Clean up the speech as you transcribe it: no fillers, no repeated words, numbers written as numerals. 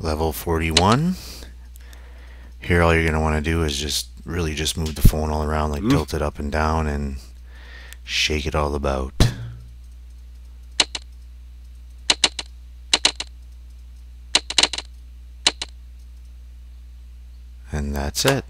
level 41. Here all you're going to want to do is just move the phone all around, like tilt it up and down and shake it all about. And that's it.